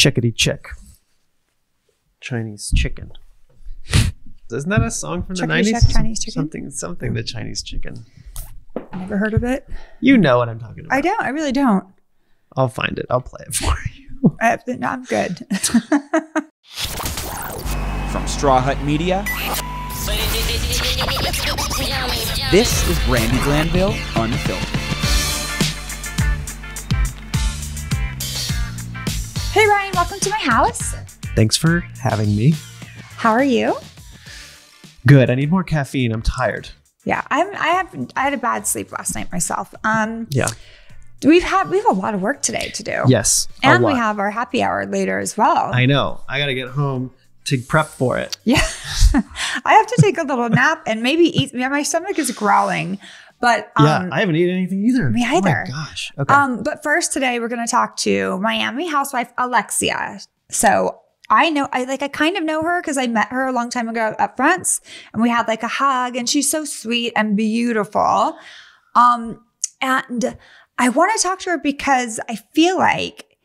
chickadee chick. Chinese chicken. Isn't that a song from the 90s? Check, Chinese chicken. Something the Chinese chicken. Never heard of it. You know what I'm talking about. I don't. I really don't. I'll find it. I'll play it for you. I'm good. From Straw Hut Media, this is Brandi Glanville Unfiltered. Hey Ryan, welcome to my house. Thanks for having me. How are you? Good. I need more caffeine. I'm tired. Yeah, I had a bad sleep last night myself. Yeah. We have a lot of work today to do. Yes. And we have our happy hour later as well. I know. I got to get home to prep for it. Yeah. I have to take a little nap and maybe eat. Yeah, my stomach is growling, but yeah, I haven't eaten anything either. Me either. Oh my gosh. Okay. But first today we're going to talk to Miami housewife Alexia. So I kind of know her because I met her a long time ago at Fronts and we had like a hug and she's so sweet and beautiful. And I want to talk to her because I feel like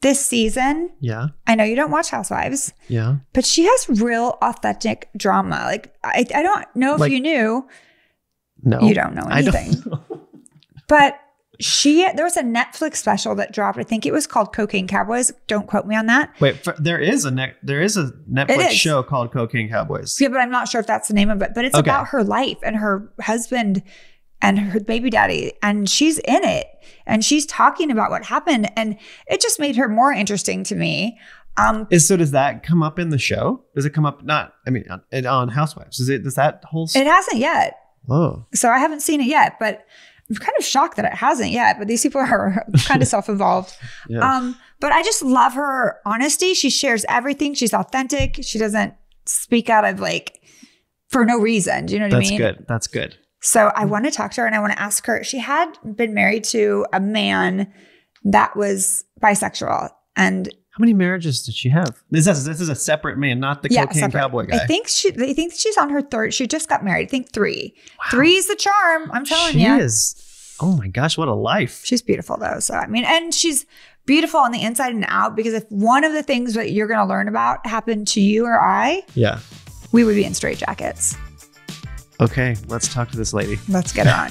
this season, yeah, I know you don't watch Housewives, yeah, but she has real authentic drama. Like, I don't know if you knew. No, you don't know anything. But there was a Netflix special that dropped. I think it was called Cocaine Cowboys. Don't quote me on that. Wait, there is a Netflix show called Cocaine Cowboys. Yeah, but I'm not sure if that's the name of it, but it's about her life and her husband and her baby daddy, and she's in it and she's talking about what happened, and it just made her more interesting to me. So does that come up in the show? Does it come up? On Housewives? Does that whole story? It hasn't yet. Oh, so I haven't seen it yet, but I'm kind of shocked that it hasn't yet, but these people are kind of self-involved. Yeah. But I just love her honesty. She shares everything. She's authentic. She doesn't speak out of for no reason. Do you know what I mean? That's good. That's good. So I want to talk to her and I want to ask her. She had been married to a man that was bisexual. And how many marriages did she have? This is a separate man, not the Cocaine Cowboy guy. I think she's on her third. She just got married. I think three. Wow. Three's the charm. I'm telling you. She is. Oh my gosh, what a life. She's beautiful though. So I mean, and she's beautiful on the inside and out, because if one of the things that you're going to learn about happened to you or I, yeah, we would be in straitjackets. Okay, let's talk to this lady. Let's get her on.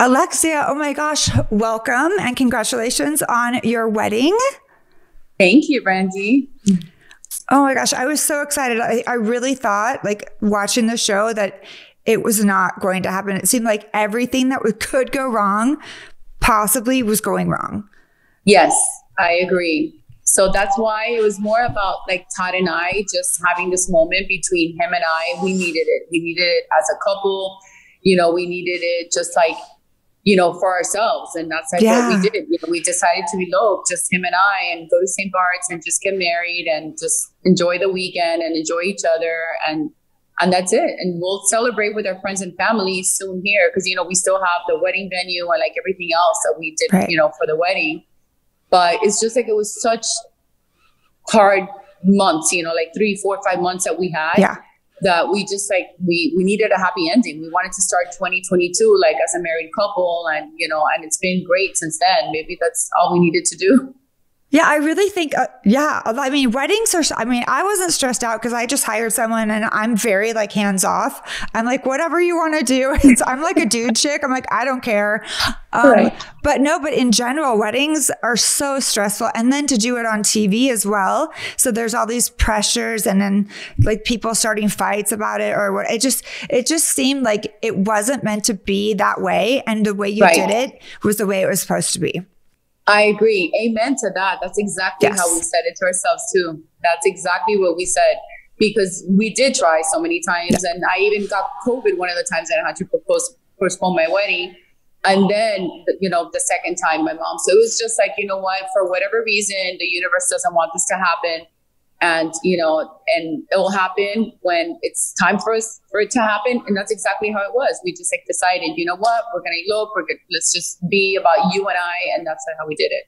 Alexia, oh my gosh, welcome and congratulations on your wedding. Thank you, Brandi. Oh my gosh, I was so excited. I really thought, watching the show, that it was not going to happen. It seemed like everything that could go wrong possibly was going wrong. Yes, I agree. So that's why it was more about Todd and I just having this moment between him and I. We needed it. We needed it as a couple. You know, we needed it just for ourselves. And that's what we did. You know, we decided to elope, just him and I, and go to St. Bart's and just get married and just enjoy the weekend and enjoy each other. And that's it. And we'll celebrate with our friends and family soon here, because, you know, we still have the wedding venue and everything else that we did, right, you know, for the wedding. But it's just it was such hard months, you know, 3, 4, 5 months that we had, yeah, that we just we needed a happy ending. We wanted to start 2022 as a married couple, and you know, and it's been great since then. Maybe that's all we needed to do. Yeah, I really think, I mean, weddings are, I wasn't stressed out because I just hired someone and I'm very hands off. I'm whatever you want to do. I'm a dude chick. I'm I don't care. Right. But in general, weddings are so stressful. And then to do it on TV as well. So there's all these pressures and then people starting fights about it or what. It just seemed like it wasn't meant to be that way. And the way you did it was the way it was supposed to be. I agree. Amen to that. That's exactly how we said it to ourselves too. That's exactly what we said, because we did try so many times, and I even got COVID one of the times that I had to postpone my wedding. And then, you know, the second time my mom. So it was just you know what, for whatever reason, the universe doesn't want this to happen. And, you know, and it will happen when it's time for us, for it to happen. And that's exactly how it was. We just decided, you know what, we're going to elope. Let's just be about you and I. And that's how we did it.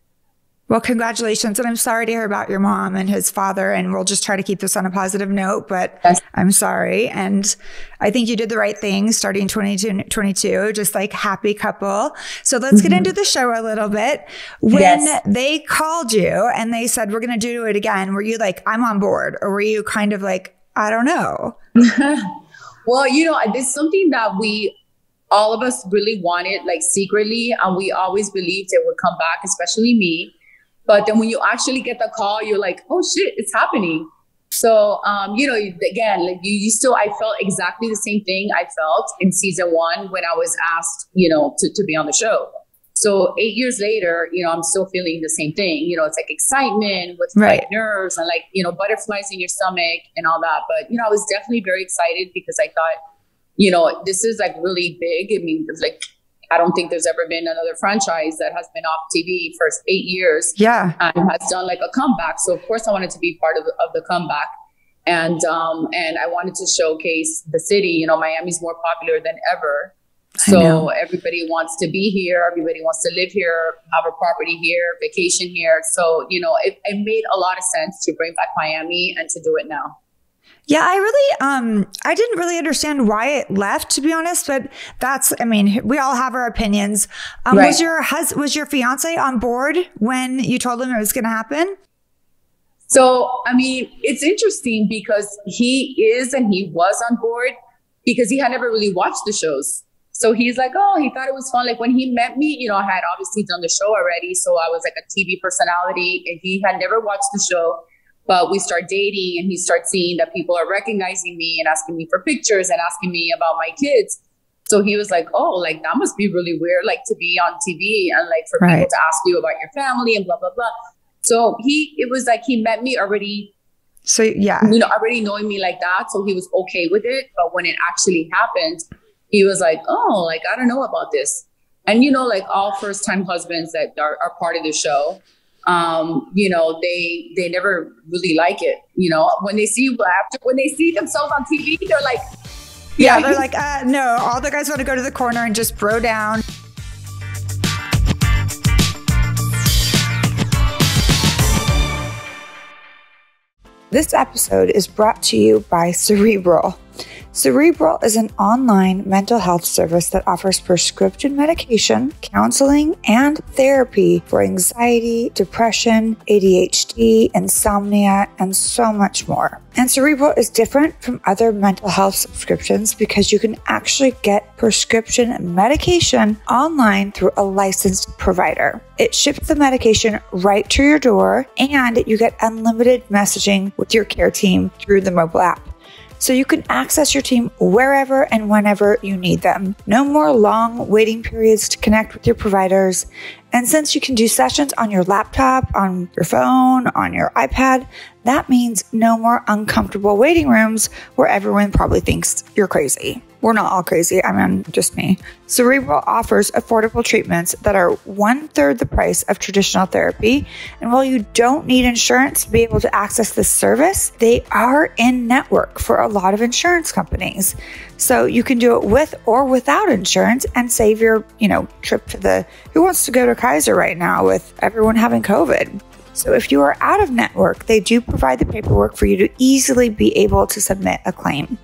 Well, congratulations. And I'm sorry to hear about your mom and his father. And we'll just try to keep this on a positive note, but yes. I'm sorry. And I think you did the right thing starting 22, just like happy couple. So let's get into the show a little bit. When they called you and they said, we're going to do it again, were you like, I'm on board? Or were you kind of like, I don't know? Well, you know, there's something that all of us really wanted, like secretly. And we always believed it would come back, especially me. But then when you actually get the call, you're like, oh shit, it's happening. So, you know, again, like you still, I felt exactly the same thing I felt in season one when I was asked, you know, to be on the show. So 8 years later, you know, I'm still feeling the same thing. You know, it's like excitement with like nerves and like, you know, butterflies in your stomach and all that. But, you know, I was definitely very excited because I thought, you know, this is like really big. I mean, like, I don't think there's ever been another franchise that has been off TV for 8 years and has done like a comeback. So of course I wanted to be part of the comeback. And I wanted to showcase the city. You know, Miami's more popular than ever. So everybody wants to be here. Everybody wants to live here, have a property here, vacation here. So, you know, it made a lot of sense to bring back Miami and to do it now. Yeah, I really, I didn't really understand why it left, to be honest, but that's, I mean, we all have our opinions. Was your fiance on board when you told him it was going to happen? So, I mean, it's interesting because he was on board because he had never really watched the shows. So he's like, oh, he thought it was fun. Like when he met me, you know, I had obviously done the show already. So I was like a TV personality and he had never watched the show. But we start dating and he starts seeing that people are recognizing me and asking me for pictures and asking me about my kids. So he was like, oh, like that must be really weird, like to be on TV and like for people to ask you about your family and blah, blah, blah. So it was like he met me already. So, you know, already knowing me like that. So he was okay with it. But when it actually happened, he was like, oh, like, I don't know about this. And, you know, like all first time husbands that are part of the show, you know, they never really like it. You know, when they see themselves on TV, they're like, they're like, no, all the guys want to go to the corner and just bro down. This episode is brought to you by Cerebral. Cerebral is an online mental health service that offers prescription medication, counseling, and therapy for anxiety, depression, ADHD, insomnia, and so much more. And Cerebral is different from other mental health subscriptions because you can actually get prescription medication online through a licensed provider. It ships the medication right to your door, and you get unlimited messaging with your care team through the mobile app. So you can access your team wherever and whenever you need them. No more long waiting periods to connect with your providers. And since you can do sessions on your laptop, on your phone, on your iPad, that means no more uncomfortable waiting rooms where everyone probably thinks you're crazy. We're not all crazy. I mean, just me. Cerebral offers affordable treatments that are 1/3 the price of traditional therapy. And while you don't need insurance to be able to access this service, they are in network for a lot of insurance companies. So you can do it with or without insurance and save your, you know, trip to who wants to go to Kaiser right now with everyone having COVID? So if you are out of network, they do provide the paperwork for you to easily be able to submit a claim.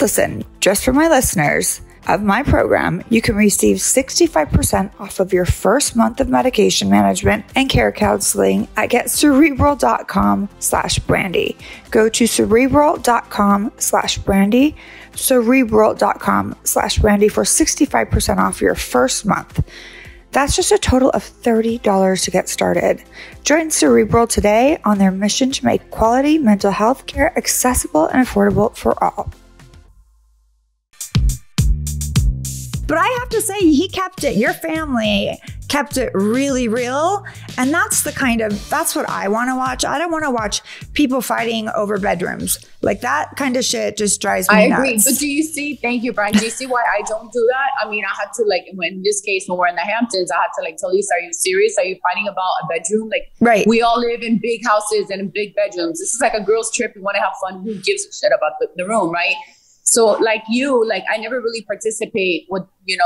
Listen, just for my listeners of my program, you can receive 65% off of your first month of medication management and care counseling at GetCerebral.com/Brandi. Go to Cerebral.com/Brandi, Cerebral.com/Brandi for 65% off your first month. That's just a total of $30 to get started. Join Cerebral today on their mission to make quality mental health care accessible and affordable for all. But I have to say, he kept it. Your family kept it really real. And that's what I want to watch. I don't want to watch people fighting over bedrooms. Like that kind of shit just drives me nuts. I agree. But thank you, Brian. Do you see why I don't do that? I mean, I had to in this case, when we're in the Hamptons, I had to tell Lisa, are you serious? Are you fighting about a bedroom? Like we all live in big houses and in big bedrooms. This is like a girl's trip. We want to have fun. Who gives a shit about the room, right? So I never really participate in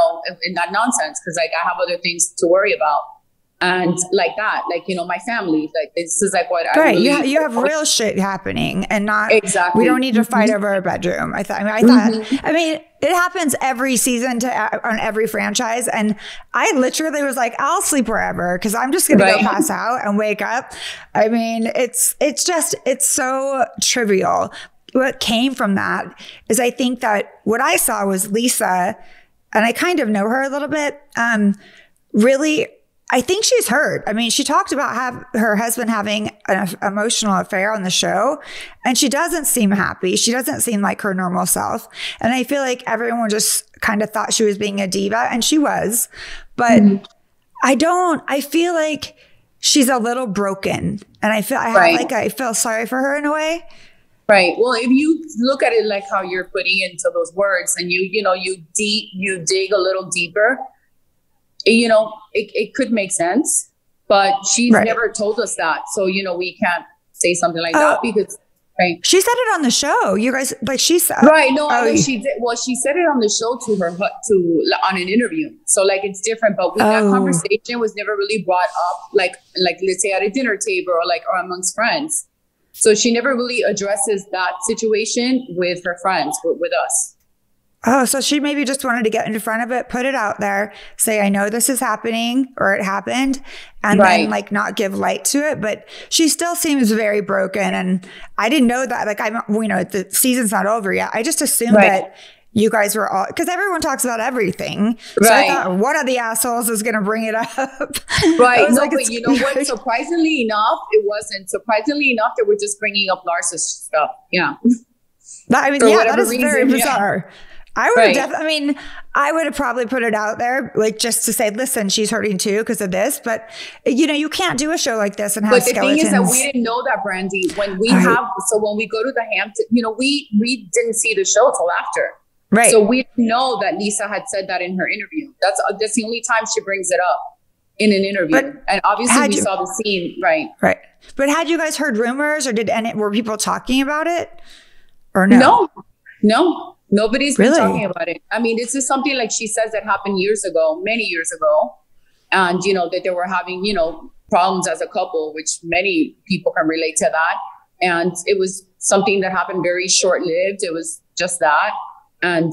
that nonsense because I have other things to worry about. And like that, like, you know, my family, like, this is like what I really you have real shit happening, and not exactly. We don't need to fight over a bedroom. I mean, it happens every season on every franchise. And I literally was like, I'll sleep wherever, because I'm just going to go pass out and wake up. I mean, it's so trivial. What came from that is I think that what I saw was Lisa, and I kind of know her a little bit, really, I think she's hurt. I mean, she talked about her husband having an emotional affair on the show, and she doesn't seem happy. She doesn't seem like her normal self. And I feel like everyone just kind of thought she was being a diva, and she was, but I feel like she's a little broken, and I feel sorry for her in a way. Right. Well, if you look at it like how you're putting into those words, and you dig a little deeper, you know, it could make sense, but she's never told us that. So, you know, we can't say something like that because, she said it on the show. You guys, like she said, she did. Well, she said it on the show on an interview. So like, it's different, but that conversation was never really brought up. Like let's say at a dinner table or amongst friends. So she never really addresses that situation with her friends, with us. Oh, so she maybe just wanted to get in front of it, put it out there, say, I know this is happening, or it happened, and then like not give light to it. But she still seems very broken. And I didn't know that. Like, the season's not over yet. I just assumed that you guys were all, because everyone talks about everything. So I thought one of the assholes is going to bring it up. Right. No, but you know what? Surprisingly enough, it wasn't. Surprisingly enough, they were just bringing up Larsa's stuff. Yeah. That is very bizarre. Yeah. I would have I would have probably put it out there, like just to say, listen, she's hurting too because of this. But, you know, you can't do a show like this and have skeletons. But the thing is that we didn't know that, Brandi, when we go to the Hampton, you know, we didn't see the show till after. Right. So we didn't know that Lisa had said that in her interview. That's the only time she brings it up in an interview. But and obviously we saw the scene. Right. Right. But had you guys heard rumors, or were people talking about it or no? No. Nobody's been talking about it. I mean, this is something, like she says, that happened years ago, many years ago. And, you know, that they were having, you know, problems as a couple, which many people can relate to that. And it was something that happened very short-lived. It was just that. And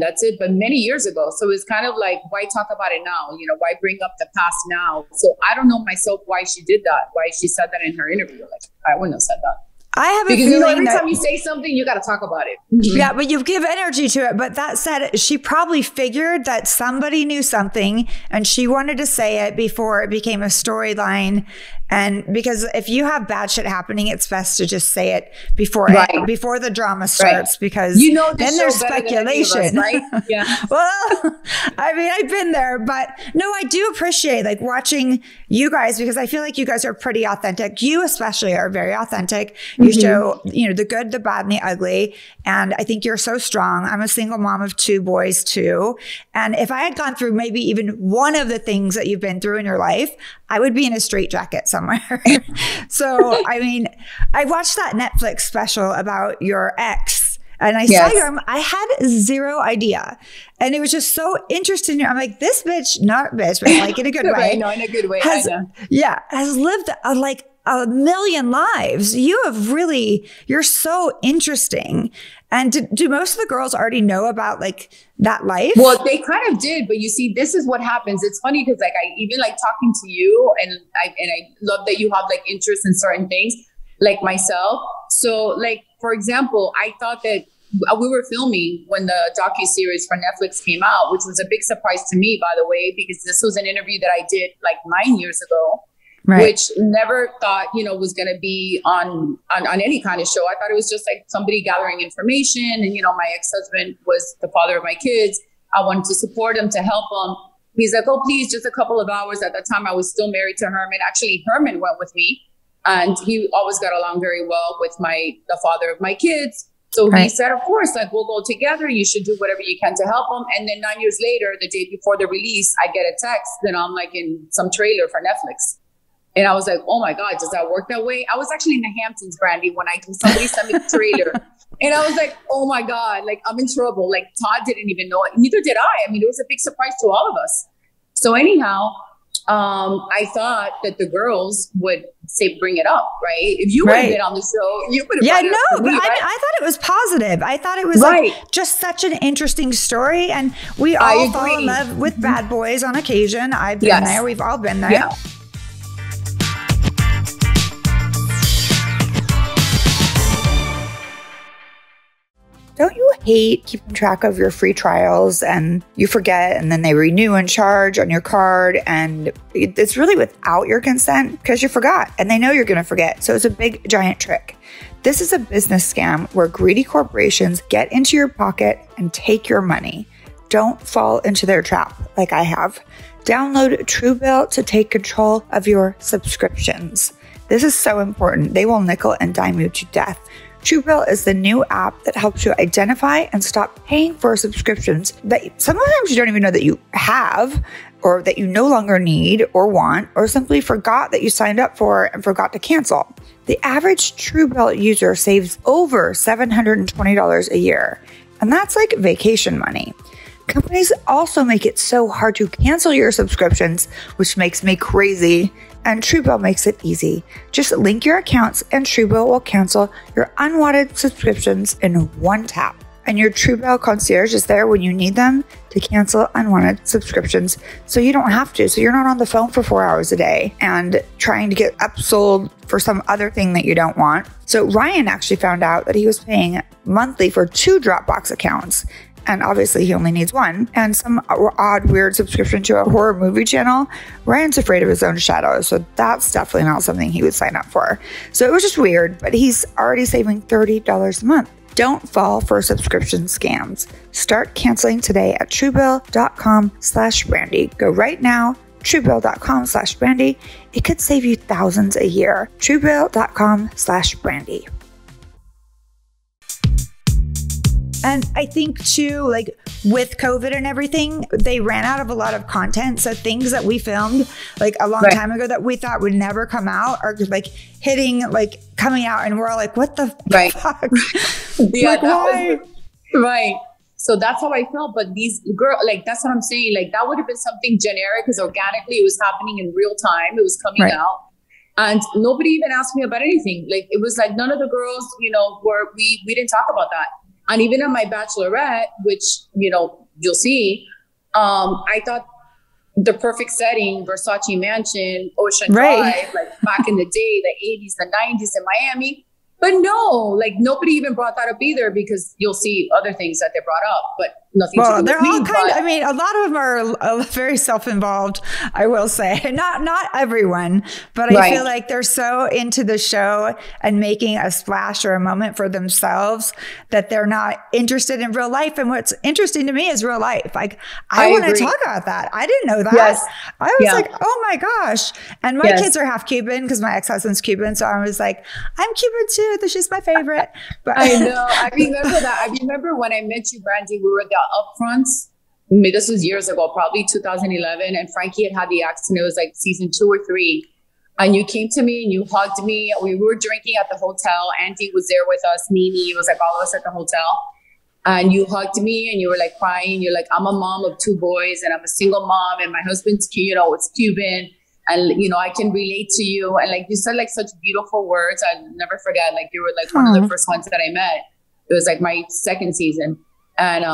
that's it. But many years ago. So it's kind of like, why talk about it now? You know, why bring up the past now? So I don't know myself why she did that, why she said that in her interview. Like, I wouldn't have said that. I have a feeling, you know, every time you say something, you got to talk about it. Yeah, but you give energy to it. But that said, she probably figured that somebody knew something and she wanted to say it before it became a storyline. And because if you have bad shit happening, it's best to just say it before the drama starts, because you know, then there's speculation. Yeah. Well, I mean, I've been there, but no, I do appreciate like watching you guys, because I feel like you guys are pretty authentic. You especially are very authentic. You show, you know, the good, the bad, and the ugly. And I think you're so strong. I'm a single mom of two boys too. And if I had gone through maybe even one of the things that you've been through in your life, I would be in a straitjacket somewhere. So, I mean, I watched that Netflix special about your ex, and I saw your, I had zero idea. And it was just so interesting. I'm like, this bitch, not bitch, but like in a good way. No, in a good way. Has lived like a million lives. You have really, you're so interesting. And do most of the girls already know about like that life? Well, they kind of did, but you see, this is what happens. It's funny because like I even like talking to you, and I love that you have like interest in certain things like myself. So like, for example, I thought that we were filming when the docuseries for Netflix came out, which was a big surprise to me, by the way, because this was an interview that I did like 9 years ago. Right. Which never thought, you know, was going to be on any kind of show. I thought it was just like somebody gathering information. And, you know, my ex-husband was the father of my kids. I wanted to support him, to help him. He's like, oh, please, just a couple of hours. At that time, I was still married to Herman. Actually, Herman went with me, and he always got along very well with the father of my kids. So he said, of course, like, we'll go together. You should do whatever you can to help him. And then 9 years later, the day before the release, I get a text that I'm like in some trailer for Netflix. And I was like, oh my God, does that work that way? I was actually in the Hamptons, Brandi, when somebody sent me the trailer. And I was like, oh my God, like I'm in trouble. Like Todd didn't even know it. Neither did I. I mean, it was a big surprise to all of us. So anyhow, I thought that the girls would say, bring it up, right? If you would have been on the show, you would have I thought it was positive. I thought it was like just such an interesting story. And we all fall in love with bad boys on occasion. I've been there. We've all been there. Yeah. Don't you hate keeping track of your free trials and you forget and then they renew and charge on your card and it's really without your consent because you forgot and they know you're going to forget. So it's a big giant trick. This is a business scam where greedy corporations get into your pocket and take your money. Don't fall into their trap like I have. Download TrueBill to take control of your subscriptions. This is so important. They will nickel and dime you to death. TrueBill is the new app that helps you identify and stop paying for subscriptions that sometimes you don't even know that you have or that you no longer need or want or simply forgot that you signed up for and forgot to cancel. The average TrueBill user saves over $720 a year, and that's like vacation money. Companies also make it so hard to cancel your subscriptions, which makes me crazy. And TrueBill makes it easy. Just link your accounts and TrueBill will cancel your unwanted subscriptions in one tap. And your TrueBill concierge is there when you need them to cancel unwanted subscriptions so you don't have to. So you're not on the phone for 4 hours a day and trying to get upsold for some other thing that you don't want. So Ryan actually found out that he was paying monthly for two Dropbox accounts. And obviously he only needs one, and some odd, weird subscription to a horror movie channel. Ryan's afraid of his own shadow, so that's definitely not something he would sign up for. So it was just weird, but he's already saving $30 a month. Don't fall for subscription scams. Start canceling today at truebill.com/Brandi. Go right now, truebill.com/Brandi. It could save you thousands a year. truebill.com/Brandi. And I think too, like with COVID and everything, they ran out of a lot of content. So things that we filmed like a long time ago that we thought would never come out are like hitting, like coming out, and we're all like, what the fuck? Yeah, like, why? So that's how I felt. But these girls, like, that's what I'm saying. Like that would have been something generic because organically it was happening in real time. It was coming out. And nobody even asked me about anything. Like it was like none of the girls, you know, were, we didn't talk about that. And even at my bachelorette, which, you know, you'll see, I thought the perfect setting, Versace Mansion, Ocean Drive, like back in the day, the 80s, the 90s in Miami. But no, like nobody even brought that up either because you'll see other things that they brought up, but nothing to do with me. Well, they're all kind of, I mean, a lot of them are very self-involved, I will say. Not everyone, but I feel like they're so into the show and making a splash or a moment for themselves that they're not interested in real life. And what's interesting to me is real life. Like, I want to talk about that. I didn't know that. Yes. I was like, oh my gosh. And my kids are half Cuban because my ex-husband's Cuban. So I was like, I'm Cuban too. She's my favorite. But I know. I remember that. I remember when I met you, Brandi, we were at the upfronts. I mean, this was years ago, probably 2011. And Frankie had had the accident. It was like season 2 or 3. And you came to me and you hugged me. We were drinking at the hotel. Andy was there with us. Nini, it was like all of us at the hotel. And you hugged me and you were like crying. You're like, I'm a mom of 2 boys and I'm a single mom. And my husband's, you know, it's Cuban. And, you know, I can relate to you. And like, you said like such beautiful words. I'll never forget. Like you were like one of the first ones that I met. It was like my 2nd season. And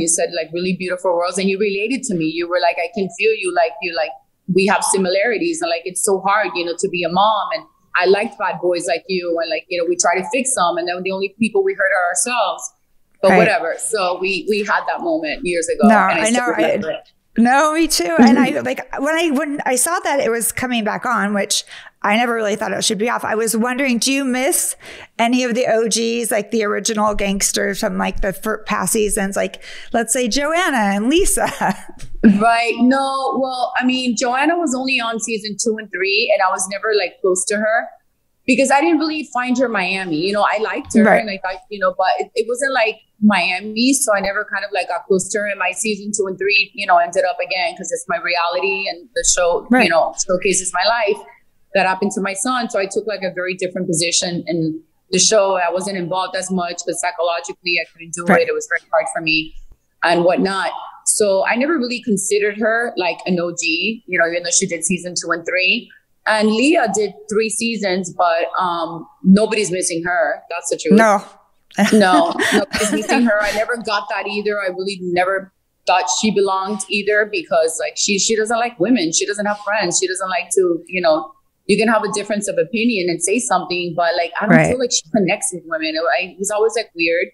you said like really beautiful words and you related to me. You were like, I can feel you. Like you, like we have similarities and like, it's so hard, you know, to be a mom. And I liked bad boys like you. And like, you know, we try to fix them. And then the only people we hurt are ourselves, but whatever. So we had that moment years ago. No, and I know. No, me too. And I like when I saw that it was coming back on, which I never really thought it should be off. I was wondering, do you miss any of the OGs, like the original gangsters from like the past seasons, like let's say Joanna and Lisa? No. Well, I mean, Joanna was only on season 2 and 3 and I was never like close to her because I didn't really find her Miami. You know, I liked her and I thought, you know, but it wasn't like Miami, so I never kind of like got close to her. And my season 2 and 3, you know, ended up again because it's my reality and the show, you know, showcases my life. That happened to my son, so I took like a very different position in the show. I wasn't involved as much because psychologically I couldn't do it. It was very hard for me. and whatnot. So I never really considered her like an OG, you know, even though she did season 2 and 3. And Leah did 3 seasons, but nobody's missing her. That's the truth. No. No, nobody's missing her. I never got that either. I really never thought she belonged either, because like she doesn't like women. She doesn't have friends. She doesn't like to, you know, you can have a difference of opinion and say something, but like, I don't feel like she connects with women. It was always like weird.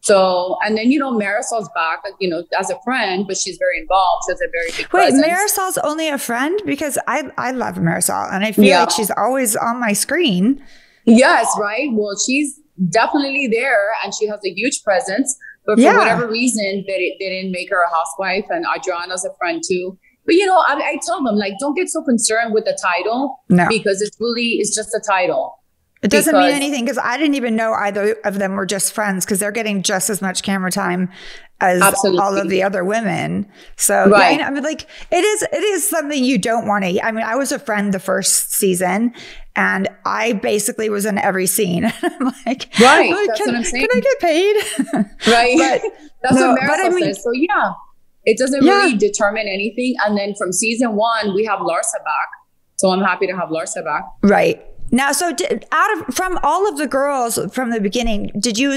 So, and then, you know, Marisol's back, you know, as a friend, but she's very involved. She's a very big presence. Marisol's only a friend? Because I love Marisol and I feel like she's always on my screen. Yes, right. Well, she's definitely there and she has a huge presence, but for whatever reason they didn't make her a housewife. And Adriana's a friend too. But, you know, I tell them, like, don't get so concerned with the title because it's just a title. It doesn't mean anything, because I didn't even know either of them were just friends, because they're getting just as much camera time as all of the other women. So yeah, I mean, like it is something you don't want to. I mean, I was a friend the first season and I basically was in every scene. I'm like, that's what I'm saying. Can I get papaid? Right. But that's what Marisol says. So yeah, it doesn't really determine anything. And then from season 1, we have Larsa back. So I'm happy to have Larsa back. Right. Now, so from all of the girls from the beginning, did you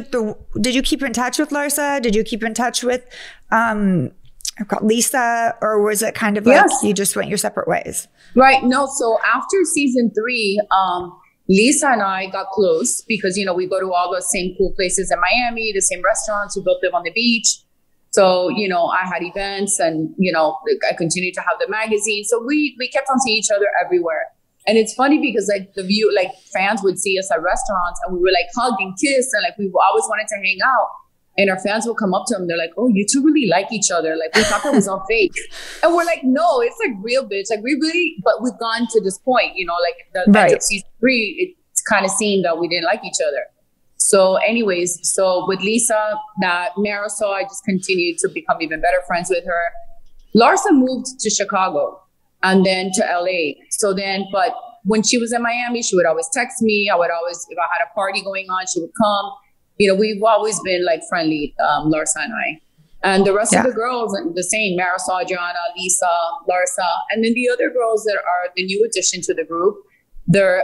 keep in touch with Larsa? Did you keep in touch with Lisa, or was it kind of like you just went your separate ways? Right. No. So after season 3, Lisa and I got close because, you know, we go to all the same cool places in Miami, the same restaurants. We both live on the beach. So, you know, I had events and, you know, I continued to have the magazine. So we kept on seeing each other everywhere. And it's funny because like fans would see us at restaurants and we were like hug and kiss. And like, we always wanted to hang out, and our fans will come up to them. They're like, "Oh, you two really like each other. Like, we thought that was all fake." And we're like, "No, it's like real, bitch. Like we really," but we've gone to this point, you know, like the end of season 3, it's kind of seemed that we didn't like each other. So anyways, so with Lisa, Marisol, I just continued to become even better friends with her. Larsa moved to Chicago. And then to LA. So then, but when she was in Miami, she would always text me. I would always, if I had a party going on, she would come. You know, we've always been like friendly, Larsa and I. And the rest of the girls, the same, Marisol, Joanna, Lisa, Larsa. And then the other girls that are the new addition to the group, they've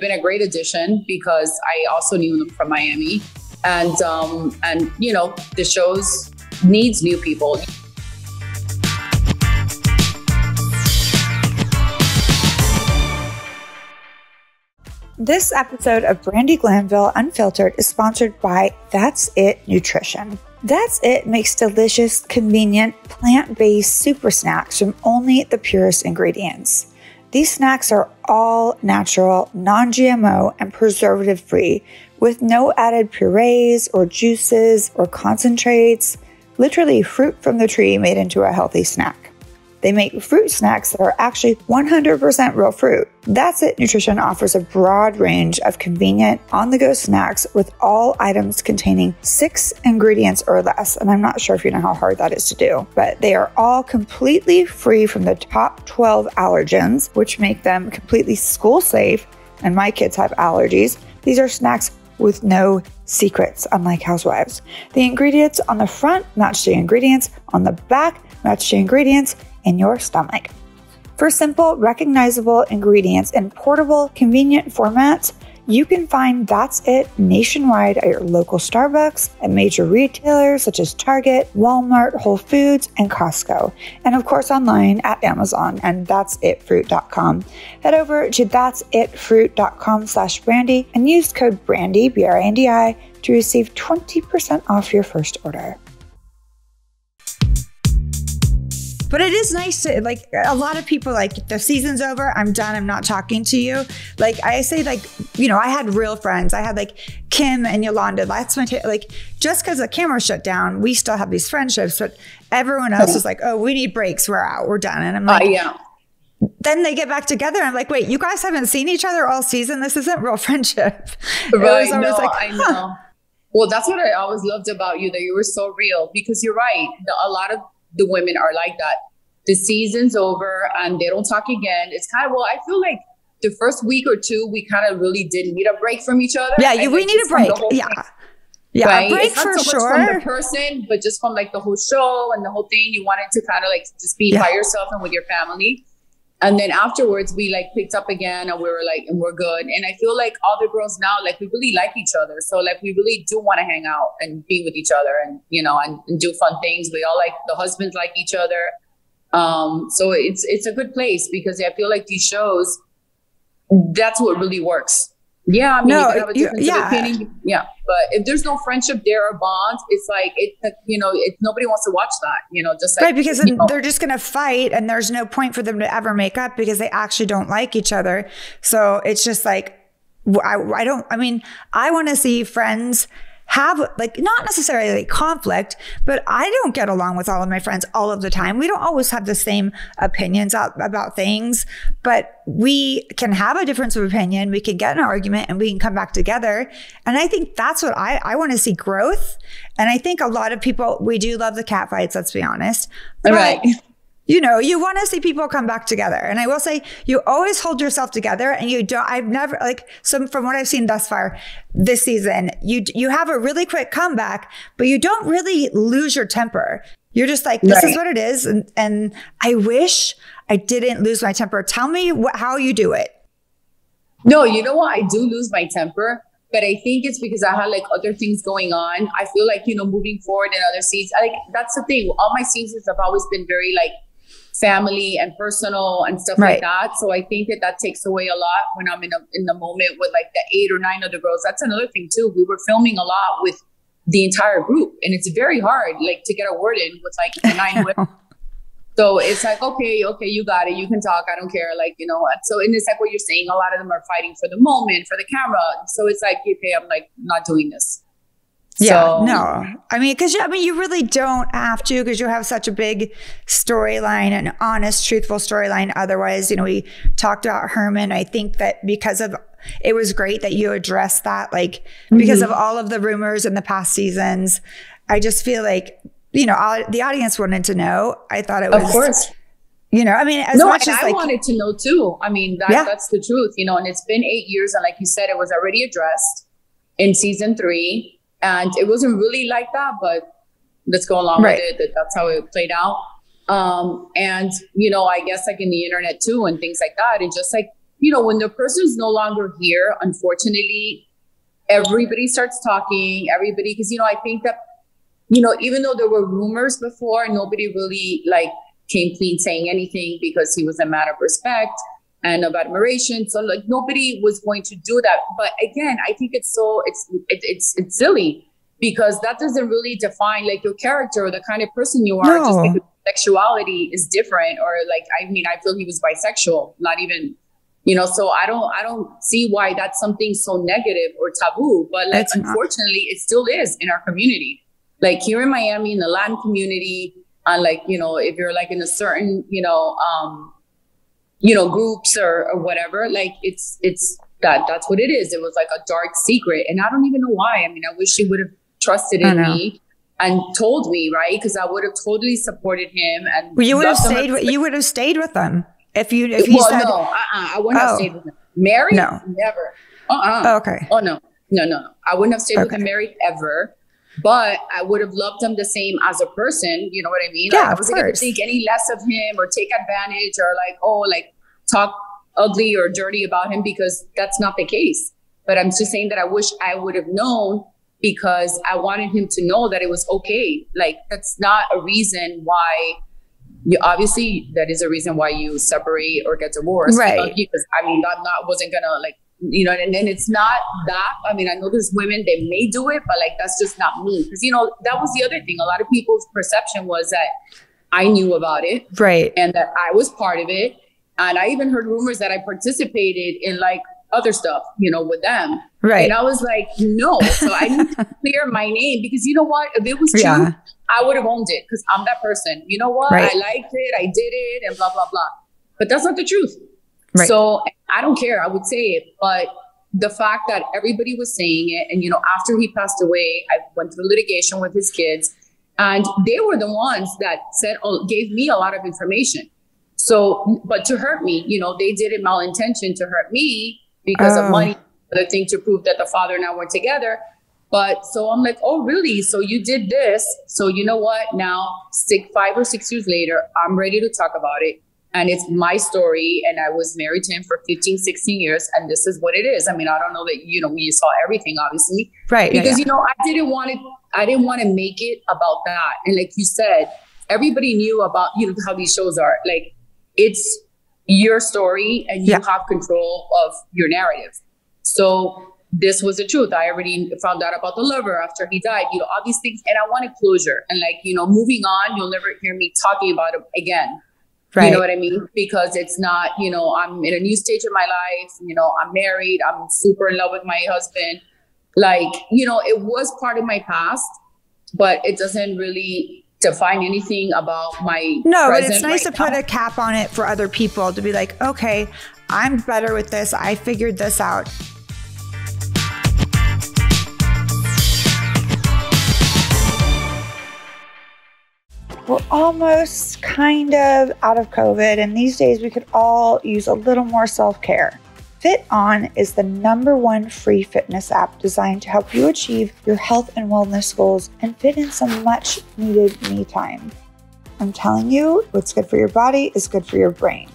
been a great addition because I also knew them from Miami. And you know, the shows needs new people. This episode of Brandi Glanville Unfiltered is sponsored by That's It Nutrition. That's It makes delicious, convenient, plant-based super snacks from only the purest ingredients. These snacks are all natural, non-GMO, and preservative-free, with no added purees or juices or concentrates, literally fruit from the tree made into a healthy snack. They make fruit snacks that are actually 100% real fruit. That's It Nutrition offers a broad range of convenient on-the-go snacks with all items containing 6 ingredients or less. And I'm not sure if you know how hard that is to do, but they are all completely free from the top 12 allergens, which make them completely school safe. And my kids have allergies. These are snacks with no secrets, unlike Housewives. The ingredients on the front match the ingredients on the back, match the ingredients in your stomach. For simple, recognizable ingredients in portable, convenient formats, you can find That's It nationwide at your local Starbucks, at major retailers such as Target, Walmart, Whole Foods, and Costco. And of course, online at Amazon and thatsitfruit.com. Head over to thatsitfruit.com/Brandi and use code Brandi, BRANDI, to receive 20% off your first order. But it is nice to, like, a lot of people, like, the season's over, I'm done, I'm not talking to you. Like, I say, like, you know, I had real friends. I had, like, Kim and Yolanda. That's my, like, just because the camera shut down, we still have these friendships. But everyone else is like, oh, we need breaks. We're out. We're done. And I'm like, then they get back together. And I'm like, wait, you guys haven't seen each other all season? This isn't real friendship. Right. It was always like, huh. I know. Well, that's what I always loved about you, that you were so real. Because you're right. A lot of the women are like that. The season's over and they don't talk again. It's kind of, well, I feel like the first week or two, we kind of really did need a break from each other. Yeah, we need a break. Yeah. Yeah, right? A break, it's not for so much sure. From the person, but just from like the whole show and the whole thing, you wanted to kind of like just be by yourself and with your family. And then afterwards, we like picked up again, and we were like, and we're good. And I feel like all the girls now, like we really like each other. So like we really do want to hang out and be with each other, and you know, and do fun things. We all like, the husbands like each other. So it's a good place, because I feel like these shows, that's what really works. Yeah, I mean, no, you can have a difference of opinion. Yeah, but if there's no friendship there or bonds, it's like, you know, nobody wants to watch that, you know, just like, right, because they're just going to fight, and there's no point for them to ever make up because they actually don't like each other. So it's just like, I want to see friends have like, not necessarily conflict, but I don't get along with all of my friends all of the time. We don't always have the same opinions about things, but we can have a difference of opinion. We can get an argument and we can come back together. And I think that's what I want to see, growth. And I think a lot of people, we do love the cat fights, let's be honest. But, right. You know, you want to see people come back together. And I will say, you always hold yourself together, and you don't, I've never like, some from what I've seen thus far this season, you have a really quick comeback, but you don't really lose your temper. You're just like, this is what it is. And I wish I didn't lose my temper. Tell me how you do it. No, you know what? I do lose my temper, but I think it's because I had like other things going on. I feel like, you know, moving forward in other seasons, like that's the thing. All my seasons have always been very like, family and personal and stuff like that. So I think that takes away a lot when I'm in the moment with like the 8 or 9 other girls. That's another thing too. We were filming a lot with the entire group, and it's very hard like to get a word in with like 9 women. So it's like, okay, you got it. You can talk. I don't care. Like, you know what? So, and it's like what you're saying, a lot of them are fighting for the moment, for the camera. So it's like, okay, I'm like not doing this. Yeah, so, no, I mean, because you really don't have to, because you have such a big storyline, an honest, truthful storyline. Otherwise, you know, we talked about Herman. I think that because of, it was great that you addressed that, like because of all of the rumors in the past seasons. I just feel like, you know, the audience wanted to know. I thought it was, of course, you know, I mean, as much as I wanted to know too. I mean, that's the truth, you know. And it's been 8 years, and like you said, it was already addressed in season 3. And it wasn't really like that, but let's go along with it. That's how it played out. And, you know, I guess like in the internet too and things like that. And just like, you know, when the person's no longer here, unfortunately, everybody starts talking, because, you know, I think that, you know, even though there were rumors before, nobody really like came clean saying anything, because he was a man of respect and of admiration. So like nobody was going to do that. But again, I think it's silly, because that doesn't really define like your character or the kind of person you are. No. Just because sexuality is different, or like, I mean, I feel he was bisexual, not even, you know, so I don't see why that's something so negative or taboo, but like, it's unfortunately not. It still is in our community, like here in Miami, in the Latin community, on like, you know, if you're like in a certain, you know, groups or whatever, like that's what it is. It was like a dark secret. And I don't even know why. I mean, I wish he would have trusted in me and told me, right? Cause I would have totally supported him. And well, you would have stayed with them. I wouldn't have stayed with him. Married? No, never. Okay. Oh no. I wouldn't have stayed with him married ever, but I would have loved him the same as a person. You know what I mean? Like, yeah, I wasn't going to think any less of him or take advantage or like, oh, like talk ugly or dirty about him, because that's not the case. But I'm just saying that I wish I would have known, because I wanted him to know that it was okay. Like, that's not a reason why you, obviously that is a reason why you separate or get divorced. Right. Because I mean, that wasn't going to like, you know, and it's not that, I mean, I know there's women, they may do it, but like, that's just not me. Because, you know, that was the other thing. A lot of people's perception was that I knew about it. Right. And that I was part of it. And I even heard rumors that I participated in like other stuff, you know, with them. Right. And I was like, no. So I need to clear my name, because you know what, if it was true, I would have owned it, because I'm that person. You know what? Right. I liked it. I did it and blah, blah, blah. But that's not the truth. Right. So I don't care. I would say it, but the fact that everybody was saying it, and, you know, after he passed away, I went through litigation with his kids, and they were the ones that said, gave me a lot of information. So, but to hurt me, you know, they did it malintention to hurt me because of money, the thing to prove that the father and I were together. But so I'm like, oh, really? So you did this. So you know what? Now, 5 or 6 years later, I'm ready to talk about it. And it's my story. And I was married to him for 15, 16 years. And this is what it is. I mean, I don't know that, you know, we saw everything, obviously. Right. Because, you know, I didn't want to make it about that. And like you said, everybody knew about, you know, how these shows are. Like, it's your story and you have control of your narrative. So this was the truth. I already found out about the lover after he died, you know, all these things. And I wanted closure. And like, you know, moving on, you'll never hear me talking about it again. Right. You know what I mean? Because it's not, you know, I'm in a new stage of my life. You know, I'm married. I'm super in love with my husband. Like, you know, it was part of my past, but it doesn't really define anything about my present. But it's nice to put a cap on it for other people to be like, okay, I'm better with this. I figured this out. We're almost kind of out of COVID, and these days we could all use a little more self-care. FitOn is the #1 free fitness app designed to help you achieve your health and wellness goals and fit in some much needed me time. I'm telling you, what's good for your body is good for your brain.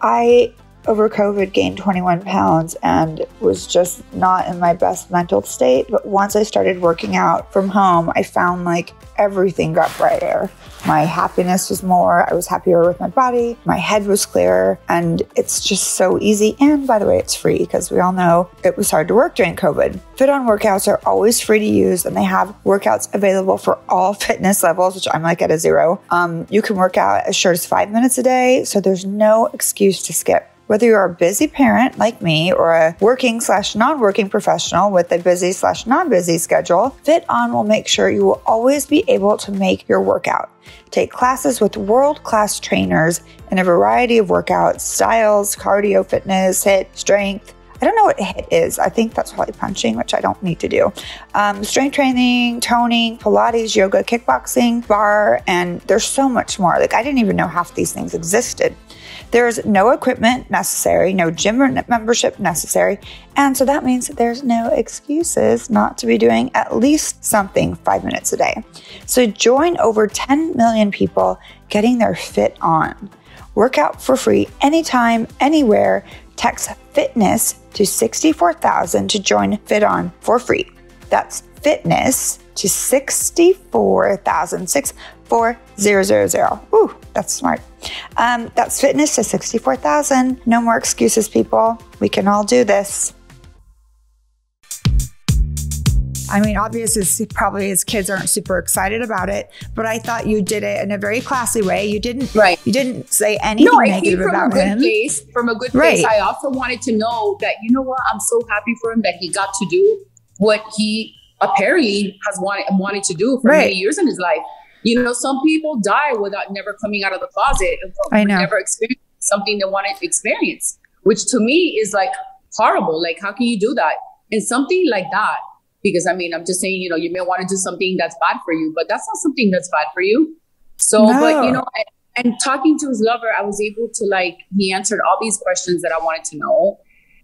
I, over COVID, gained 21 pounds and was just not in my best mental state. But once I started working out from home, I found like everything got brighter. My happiness was more, I was happier with my body, my head was clearer, and it's just so easy. And by the way, it's free because we all know it was hard to work during COVID. FitOn workouts are always free to use, and they have workouts available for all fitness levels, which I'm like at a zero. You can work out as short as 5 minutes a day, so there's no excuse to skip. Whether you're a busy parent like me or a working/non-working professional with a busy/non-busy schedule, FitOn will make sure you will always be able to make your workout. Take classes with world-class trainers in a variety of workout styles, cardio, fitness, HIIT, strength. I don't know what HIIT is. I think that's probably punching, which I don't need to do. Strength training, toning, Pilates, yoga, kickboxing, bar, and there's so much more. Like, I didn't even know half these things existed. There's no equipment necessary, no gym membership necessary. And so that means that there's no excuses not to be doing at least something 5 minutes a day. So join over 10 million people getting their fit on. Work out for free anytime, anywhere. Text fitness to 64,000 to join FitOn for free. That's fitness to 64,64000. Ooh, that's smart. That's fitness to 64,000. No more excuses, people. We can all do this. I mean, obviously, probably his kids aren't super excited about it, but I thought you did it in a very classy way. You didn't, you didn't say anything negative about him. From a good place. I also wanted to know that, you know what, I'm so happy for him that he got to do what he apparently has wanted to do for many years in his life. You know, some people die without never coming out of the closet. I know. Never experiencing something they wanted to experience, which to me is like horrible. Like, how can you do that? And something like that. Because I mean, I'm just saying, you know, you may want to do something that's bad for you, but that's not something that's bad for you. So, but you know, and talking to his lover, I was able to like, he answered all these questions that I wanted to know.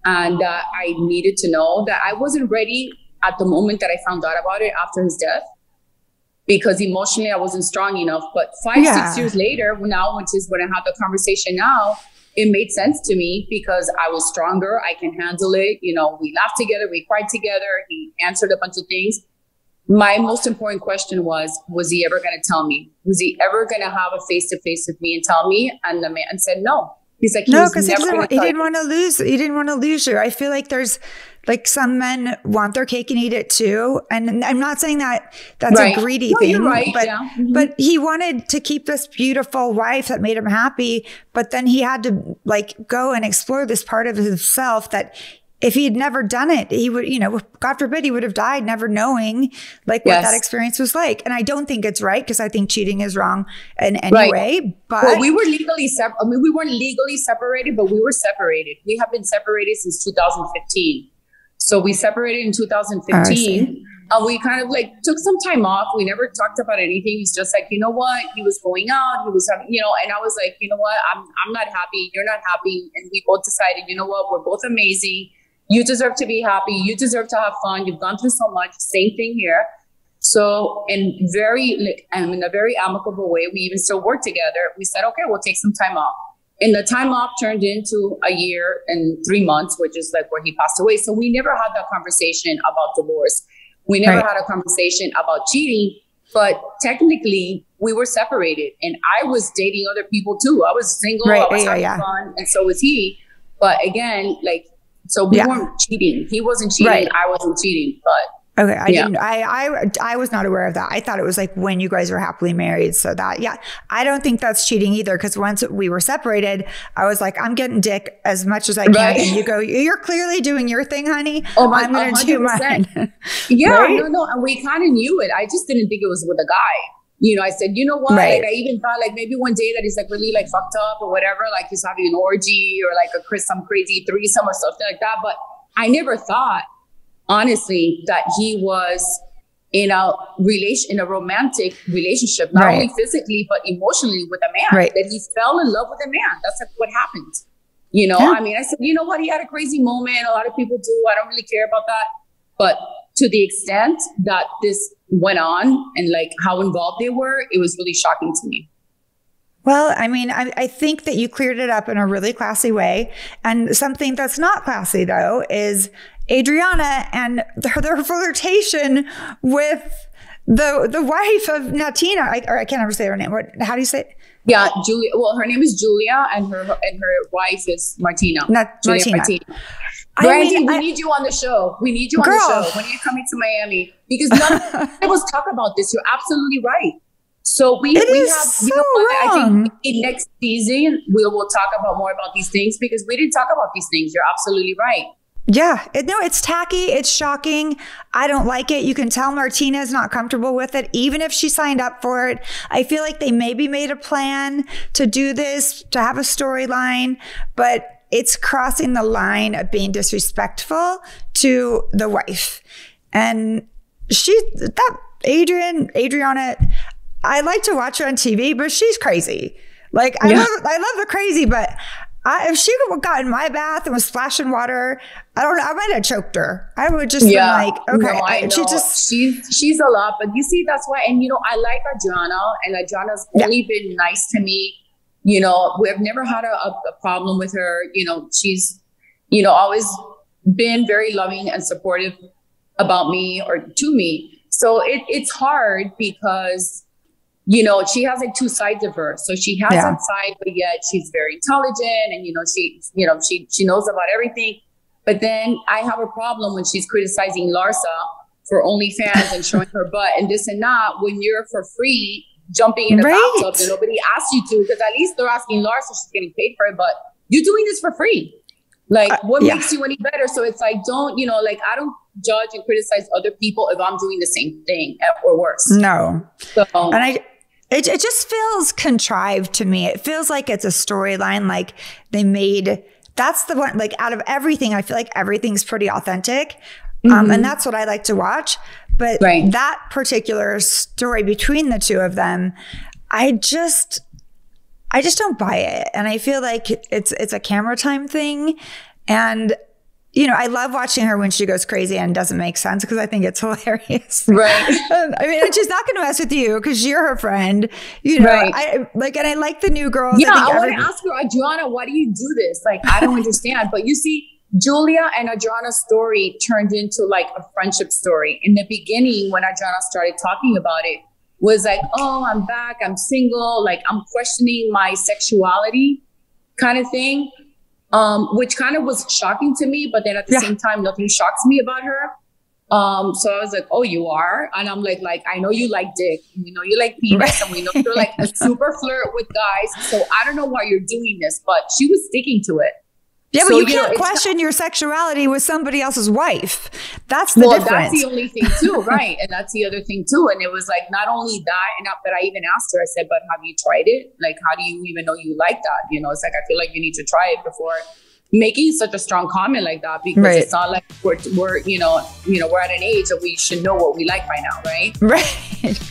And I needed to know that I wasn't ready at the moment that I found out about it after his death, because emotionally I wasn't strong enough. But 5, 6 years later, now, which is when I had the conversation now, it made sense to me because I was stronger. I can handle it. You know, we laughed together. We cried together. He answered a bunch of things. My most important question was he ever going to tell me? Was he ever going to have a face-to-face with me and tell me? And the man said no. He's like, no, because he didn't want to lose you. I feel like there's like some men want their cake and eat it too. And I'm not saying that that's a greedy thing, but he wanted to keep this beautiful wife that made him happy. But then he had to like go and explore this part of himself that if he had never done it, he would, you know, God forbid, he would have died never knowing like what that experience was like. And I don't think it's right because I think cheating is wrong in any way. But well, we were legally separate. I mean, we weren't legally separated, but we were separated. We have been separated since 2015. So we separated in 2015. We kind of like took some time off. We never talked about anything. It's just like, you know what? He was going out. He was having, you know, and I was like, you know what? I'm not happy. You're not happy. And we both decided, you know what? We're both amazing. You deserve to be happy. You deserve to have fun. You've gone through so much. Same thing here. So in a very amicable way, we even still work together. We said, okay, we'll take some time off. And the time off turned into a year and 3 months, which is like where he passed away. So we never had that conversation about divorce. We never had a conversation about cheating, but technically we were separated and I was dating other people too. I was single, I was having fun, and so was he. But again, like, so we weren't cheating. He wasn't cheating, I wasn't cheating, but. Okay. I was not aware of that. I thought it was like when you guys were happily married. So that, I don't think that's cheating either. Cause once we were separated, I was like, I'm getting dick as much as I can. And you go, you're clearly doing your thing, honey. Oh, I'm going to do mine. No. And we kind of knew it. I just didn't think it was with a guy. You know, I said, you know what? Like, I even thought like maybe one day that he's like really like fucked up or whatever. Like he's having an orgy or like some crazy threesome or something like that. But I never thought, honestly, that he was in a romantic relationship, not only physically, but emotionally with a man, that he fell in love with a man. That's like what happened. You know, I mean, I said, you know what? He had a crazy moment. A lot of people do. I don't really care about that. But to the extent that this went on and like how involved they were, it was really shocking to me. Well, I mean, I think that you cleared it up in a really classy way. And something that's not classy, though, is Adriana and their flirtation with the wife of Martina. I can't ever say her name. How do you say it? Yeah, Julia. Well, her name is Julia, and her wife is Martina. Martina. Brandi, we need you on the show. We need you on the show when you're coming to Miami, because none of us talk about this. You're absolutely right. So I think in next season we will talk more about these things, because we didn't talk about these things. You're absolutely right. Yeah. It's tacky. It's shocking. I don't like it. You can tell Martina is not comfortable with it, even if she signed up for it. I feel like they maybe made a plan to do this, to have a storyline, but it's crossing the line of being disrespectful to the wife. And Adriana, I like to watch her on TV, but she's crazy. Like, I love the crazy, but if she got in my bath and was splashing water, I don't know, I might have choked her. I would just be like, okay. No, she's a lot, but you see, that's why. And you know, I like Adriana, and Adriana's only been nice to me. You know, we've never had a problem with her. You know, she's, you know, always been very loving and supportive about me or to me. So it's hard because, you know, she has like two sides of her. So she has that side, but yet she's very intelligent, and, you know, she knows about everything. But then I have a problem when she's criticizing Larsa for OnlyFans and showing her butt and this and that, when you're for free jumping in a bathtub and nobody asked you to, because at least they're asking Larsa, she's getting paid for it, but you're doing this for free. Like, what makes you any better? So it's like, don't, you know, like, I don't judge and criticize other people if I'm doing the same thing or worse. No. So, and it just feels contrived to me. It feels like it's a storyline, like they made, that's the one, like out of everything, I feel like everything's pretty authentic. And that's what I like to watch. But that particular story between the two of them, I just don't buy it. And I feel like it's a camera time thing. And, you know, I love watching her when she goes crazy and doesn't make sense, because I think it's hilarious. I mean, and she's not going to mess with you because you're her friend. You know, and I like the new girls. Yeah, I want to ask her, Adriana, why do you do this? Like, I don't understand. But you see, Julia and Adriana's story turned into like a friendship story. In the beginning, when Adriana started talking about it, was like, oh, I'm back, I'm single, like I'm questioning my sexuality kind of thing, which kind of was shocking to me. But then at the same time, nothing shocks me about her. So I was like, oh, you are? And I'm like, I know you like dick, you know, you like penis, and we know you're like a super flirt with guys. So I don't know why you're doing this, but she was sticking to it. Yeah, but so, you can't question your sexuality with somebody else's wife. That's the difference. That's the only thing too, right? And that's the other thing too. And it was like, not only that, but I even asked her, I said, but have you tried it? Like, how do you even know you like that? You know, it's like, I feel like you need to try it before making such a strong comment like that, because it's not like we're we're at an age that we should know what we like by now, right? Right.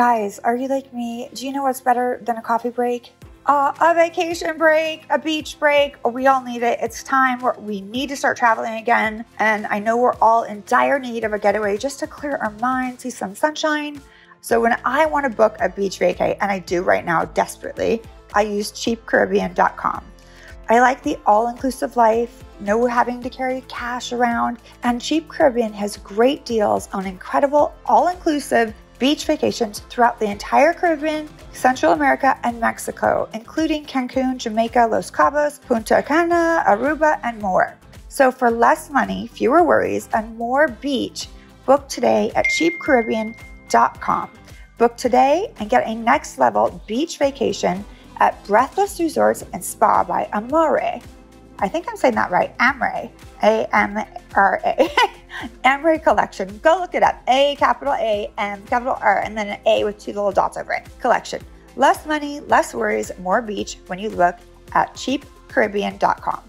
Guys, are you like me? Do you know what's better than a coffee break? A vacation break, a beach break. We all need it. It's time. We need to start traveling again. And I know we're all in dire need of a getaway just to clear our minds, see some sunshine. So when I want to book a beach vacay, and I do right now desperately, I use CheapCaribbean.com. I like the all-inclusive life, no having to carry cash around, and Cheap Caribbean has great deals on incredible all-inclusive beach vacations throughout the entire Caribbean, Central America, and Mexico, including Cancun, Jamaica, Los Cabos, Punta Cana, Aruba, and more. So for less money, fewer worries, and more beach, book today at CheapCaribbean.com. Book today and get a next-level beach vacation at Breathless Resorts and Spa by Amare. I think I'm saying that right, Amare, A-M-R-A, Amare Collection. Go look it up, A, capital A, M, capital R, and then an A with two little dots over it, Collection. Less money, less worries, more beach when you look at CheapCaribbean.com.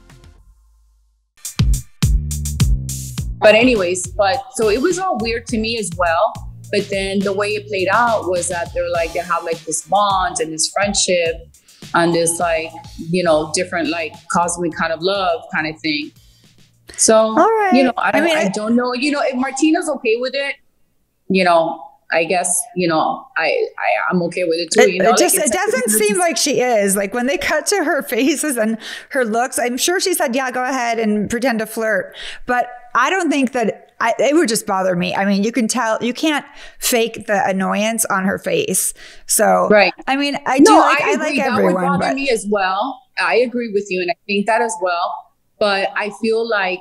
But anyways, so it was all weird to me as well. But then the way it played out was that they have like this bond and this friendship and this different cosmic kind of love kind of thing. So, I don't know, if Martina's okay with it, I guess, I'm okay with it too. It doesn't seem like she is. Like when they cut to her faces and her looks, I'm sure she said, yeah, go ahead and pretend to flirt. But I don't think that it would just bother me. I mean, you can tell, you can't fake the annoyance on her face. So, right. I mean, I like everyone. That would bother me as well. I agree with you. And I think that as well. But I feel like,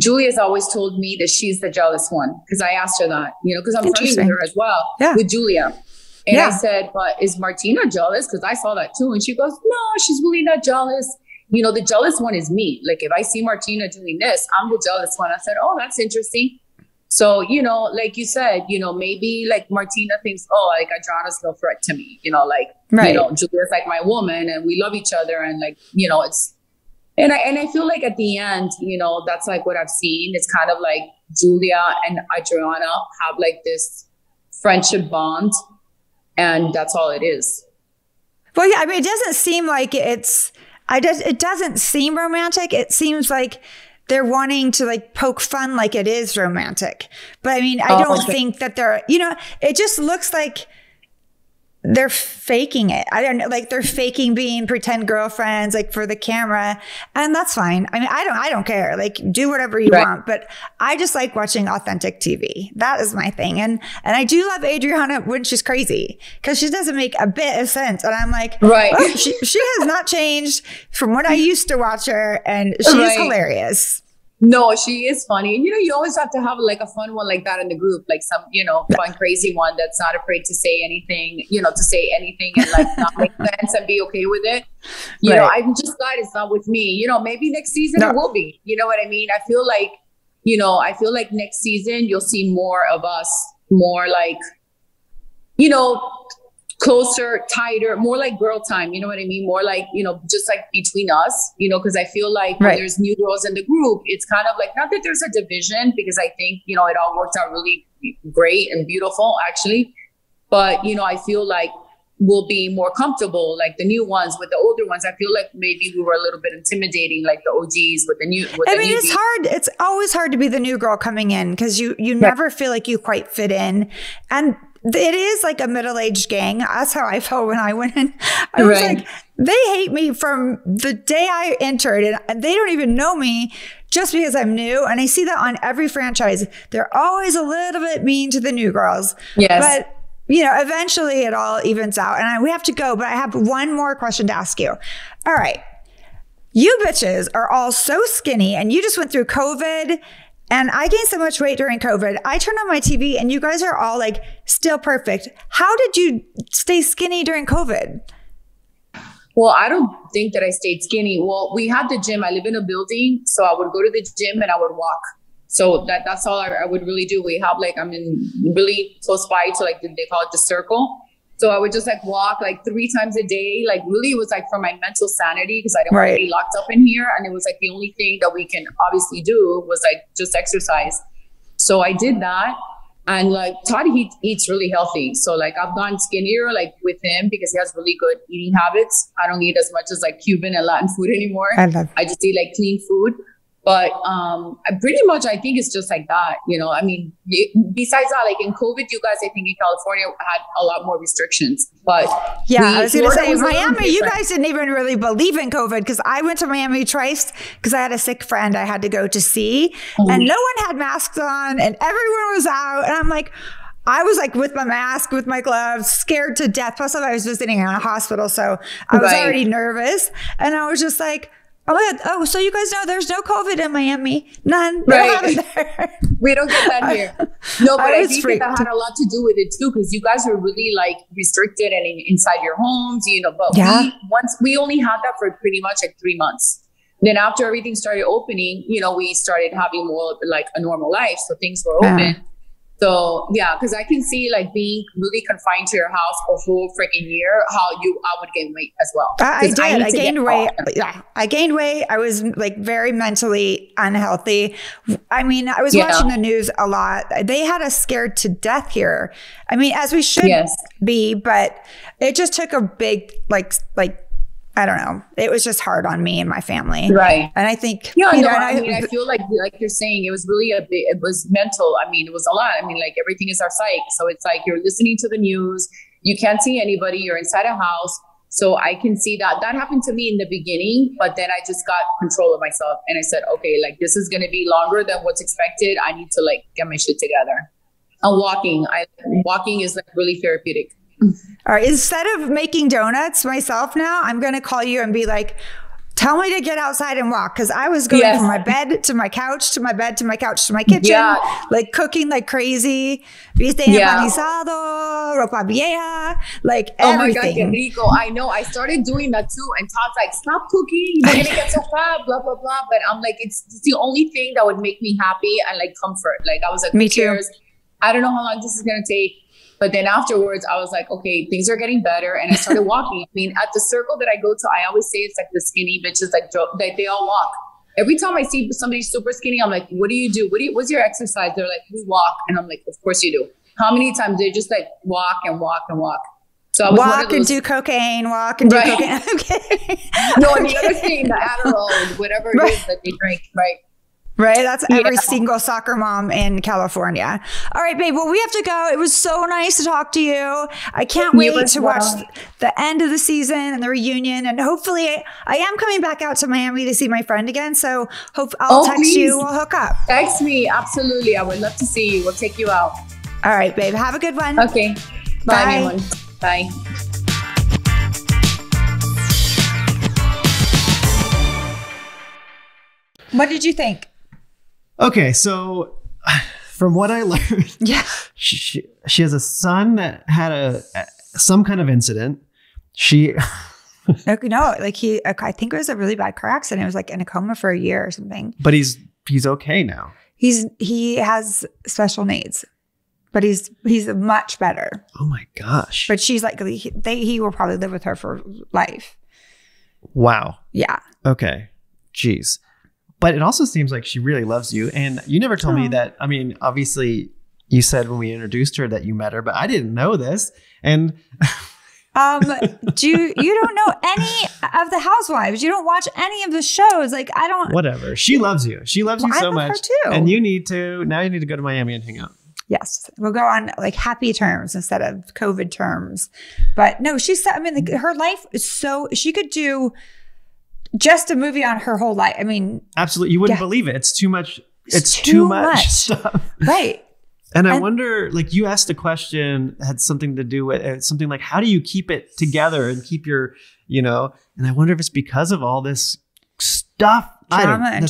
Julia's always told me that she's the jealous one because I asked her that, because I'm friendly with her as well, with Julia. And I said, but is Martina jealous? Because I saw that too. And she goes, no, she's really not jealous. The jealous one is me. Like if I see Martina doing this, I'm the jealous one. I said, oh, that's interesting. So, like you said, maybe like Martina thinks, oh, like Adriana's no threat to me, Julia's like my woman and we love each other. And it's, And I feel like at the end, that's like what I've seen. It's kind of like Julia and Adriana have like this friendship bond and that's all it is. Well, yeah, I mean, it doesn't seem like it doesn't seem romantic. It seems like they're wanting to poke fun like it is romantic. But I mean, I don't think that they're, it just looks like they're faking it. I don't know, they're faking being pretend girlfriends, for the camera, and that's fine. I mean, I don't care. Do whatever you want, but I just like watching authentic TV. That is my thing, and I do love Adriana when she's crazy because she doesn't make a bit of sense, and I'm like, oh, she has not changed from when I used to watch her, and she's hilarious. No, she is funny. And, you always have to have a fun one like that in the group, some, fun, crazy one that's not afraid to say anything, and not make sense and be okay with it. You know, I'm just glad it's not with me. Maybe next season it will be, you know what I mean? I feel like, next season you'll see more of us, more closer, tighter, more like girl time. You know what I mean? More just between us, because I feel like when there's new girls in the group, it's kind of not that there's a division, because I think, it all worked out really great and beautiful actually. But, I feel like we'll be more comfortable, the new ones with the older ones. I feel like maybe we were a little bit intimidating, the OGs with the new. It's hard. It's always hard to be the new girl coming in because you never feel like you quite fit in. And it is like a middle-aged gang. That's how I felt when I went in. I was like, they hate me from the day I entered, and they don't even know me just because I'm new. And I see that on every franchise. They're always a little bit mean to the new girls. Yes. But, eventually it all evens out. And we have to go, but I have one more question to ask you. All right. You bitches are all so skinny, and you just went through COVID. And I gained so much weight during COVID. I turned on my TV and you guys are all still perfect. How did you stay skinny during COVID? Well, I don't think that I stayed skinny. Well, we had the gym. I live in a building. So I would go to the gym and I would walk. So that's all I would really do. We have I'm in really close by to they call it the circle. So I would just walk 3 times a day. Really it was for my mental sanity because I didn't want to be locked up in here. And it was the only thing that we can obviously do was just exercise. So I did that. And like Todd, he eats really healthy. So like I've gone skinnier like with him because he has really good eating habits. I don't eat as much as like Cuban and Latin food anymore. I just eat like clean food. But pretty much, I think it's just like that, you know. I mean, besides that, like in COVID, you guys, I think in California had a lot more restrictions. But yeah, I was going to say in Miami, you guys didn't even really believe in COVID because I went to Miami twice because I had a sick friend I had to go to see, and no one had masks on, and everyone was out, and I'm like, I was like with my mask, with my gloves, scared to death. Plus, I was visiting in a hospital, so I was already nervous, and I was just like, oh my God. Oh, so you guys know there's no COVID in Miami. None. Right. There. We don't get that here. No, but I think that had a lot to do with it too, because you guys were really like restricted and inside your homes, you know, but we only had that for pretty much like 3 months. Then after everything started opening, you know, we started having more like a normal life. So things were open. So yeah, because I can see like being really confined to your house a whole freaking year, I would gain weight as well. I did. I gained weight. Yeah, I gained weight. I was like very mentally unhealthy. I mean, I was watching the news a lot. They had us scared to death here. I mean, as we should be, but it just took a big like I don't know. It was just hard on me and my family. Right. And I think, I mean, I feel like you're saying, it was really it was mental. I mean, it was a lot. I mean, like everything is our psyche. So it's like, you're listening to the news, you can't see anybody, you're inside a house. So I can see that happened to me in the beginning, but then I just got control of myself. And I said, okay, like this is going to be longer than what's expected. I need to like get my shit together. And walking is like really therapeutic. All right. Instead of making donuts myself now, I'm going to call you and be like, tell me to get outside and walk. Because I was going from my bed to my couch, to my bed, to my couch, to my kitchen, like cooking like crazy. Viste empanizado, ropa vieja, like everything. Oh my God, que rico. I know. I started doing that too. And Todd's like, stop cooking. You're going to get so fat, blah, blah, blah. But I'm like, it's the only thing that would make me happy and like comfort. Like I was like, me too. I don't know how long this is going to take. But then afterwards, I was like, okay, things are getting better. And I started walking. I mean, at the circle that I go to, I always say it's like the skinny bitches that they all walk. Every time I see somebody super skinny, I'm like, what do you do? What's your exercise? They're like, we walk. And I'm like, of course you do. How many times they just like walk and walk and walk? So I was walk and do cocaine, walk and do cocaine. I'm kidding. No, and the other thing, the Adderall, whatever it is that they drink, right? Right. That's every single soccer mom in California. All right, babe. Well, we have to go. It was so nice to talk to you. I can't wait to watch the end of the season and the reunion. And hopefully I am coming back out to Miami to see my friend again. So I'll text you. We'll hook up. Text me. Absolutely. I would love to see you. We'll take you out. All right, babe. Have a good one. Okay. Bye, everyone. Bye. What did you think? Okay, so from what I learned, she has a son that had some kind of incident. I think it was a really bad car accident. It was like in a coma for a year or something. But he's okay now. He has special needs, but he's much better. Oh my gosh! But she's like he will probably live with her for life. Wow. Yeah. Okay. Jeez. But it also seems like she really loves you. And you never told me that. I mean, obviously, you said when we introduced her that you met her, but I didn't know this. And you don't know any of the Housewives. You don't watch any of the shows. Like, I don't. Whatever. She loves you. She loves you so much. I love her too. And you need to go to Miami and hang out. Yes. We'll go on like happy terms instead of COVID terms. But no, her life is she could do just a movie on her whole life. I mean, absolutely. You wouldn't believe it. It's too much. It's too much stuff. Right. And I wonder, like you asked a question that had something to do with something like, how do you keep it together and keep your, you know, and I wonder if it's because of all this stuff. Trauma. And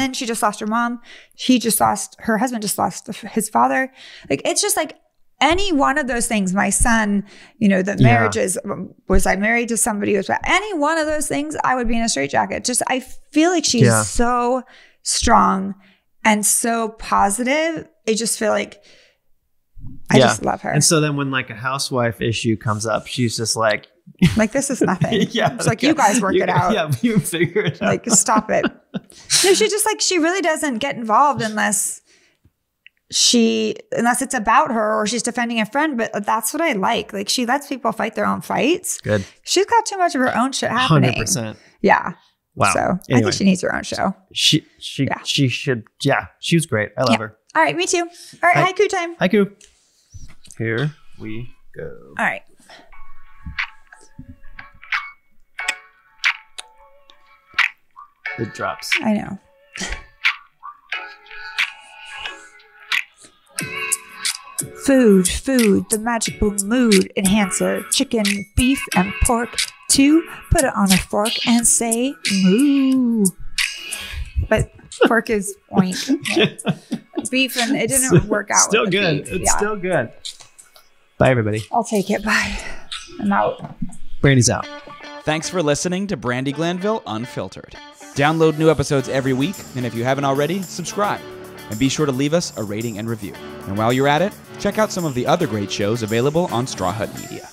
then she just lost her mom. Her husband just lost his father. Like, it's just like, any one of those things, my son, you know, the marriages, was I married to somebody? Any one of those things, I would be in a straitjacket. Just, I feel like she's so strong and so positive. I just feel like I just love her. And so then when like a housewife issue comes up, she's just like, this is nothing. It's like, you guys work it out. Yeah, you figure it out. Like, stop it. No, she really doesn't get involved unless she, unless it's about her or she's defending a friend, but that's what I like. Like, she lets people fight their own fights. Good. She's got too much of her own shit happening. 100%. Yeah. Wow. So anyway, I think she needs her own show. She should. Yeah. She was great. I love her. All right. Me too. All right. Haiku time. Haiku. Here we go. All right. It drops. I know. Food, food, the magical mood enhancer. Chicken, beef, and pork. Two, put it on a fork and say moo. But pork is oink. Yeah. Beef, and it didn't work out. Still good. Beef. It's still good. Bye, everybody. I'll take it. Bye. I'm out. Brandi's out. Thanks for listening to Brandi Glanville Unfiltered. Download new episodes every week, and if you haven't already, subscribe. And be sure to leave us a rating and review. And while you're at it, check out some of the other great shows available on Straw Hut Media.